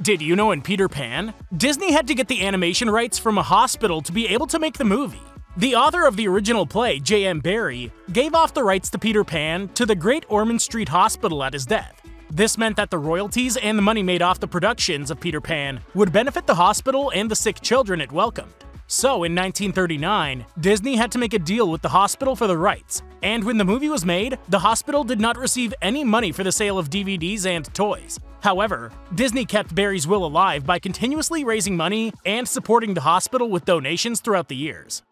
Did you know in Peter Pan, Disney had to get the animation rights from a hospital to be able to make the movie? The author of the original play, J.M. Barrie, gave off the rights to Peter Pan to the Great Ormond Street Hospital at his death. This meant that the royalties and the money made off the productions of Peter Pan would benefit the hospital and the sick children it welcomed. So in 1939, Disney had to make a deal with the hospital for the rights, and when the movie was made, the hospital did not receive any money for the sale of DVDs and toys. However, Disney kept Barrie's will alive by continuously raising money and supporting the hospital with donations throughout the years.